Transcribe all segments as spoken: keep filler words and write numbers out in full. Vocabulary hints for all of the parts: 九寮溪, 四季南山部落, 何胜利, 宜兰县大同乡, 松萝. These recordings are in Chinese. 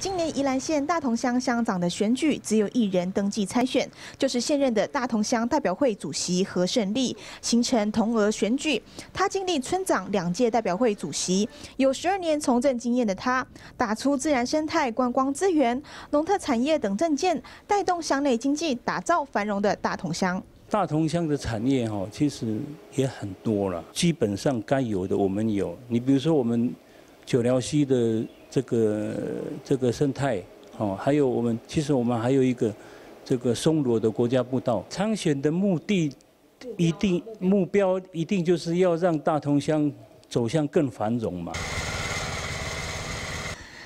今年宜兰县大同乡乡长的选举，只有一人登记参选，就是现任的大同乡代表会主席何胜利，形成同额选举。他经历村长两届代表会主席，有十二年从政经验的他，打出自然生态、观光资源、农特产业等政见，带动乡内经济，打造繁荣的大同乡。 大同乡的产业哈，其实也很多了。基本上该有的我们有，你比如说我们九寮溪的这个这个生态，哦，还有我们其实我们还有一个这个松萝的国家步道。参选的目的一定目标一定就是要让大同乡走向更繁荣嘛。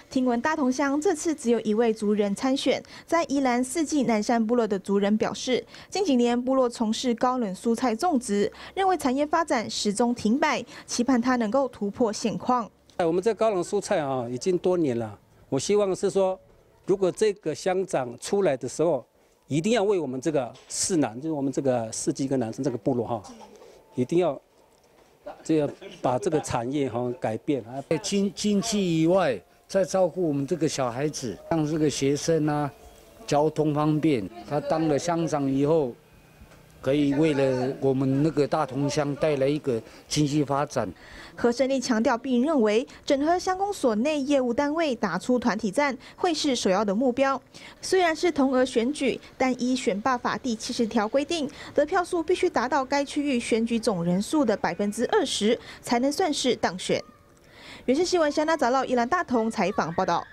听闻大同乡这次只有一位族人参选，在宜兰四季南山部落的族人表示，近几年部落从事高冷蔬菜种植，认为产业发展始终停摆，期盼它能够突破现况。哎，我们这高冷蔬菜啊，已经多年了。我希望是说，如果这个乡长出来的时候，一定要为我们这个四南，就是我们这个四季跟南山这个部落哈，一定要这样把这个产业哈改变啊，经经济以外。 在照顾我们这个小孩子，让这个学生啊，交通方便。他当了乡长以后，可以为了我们那个大同乡带来一个经济发展。何胜利强调，并认为整合乡公所内业务单位，打出团体战会是首要的目标。虽然是同额选举，但依选罢法第七十条规定，得票数必须达到该区域选举总人数的百分之二十，才能算是当选。 原视新闻，香纳杂报，宜兰大同采访报道。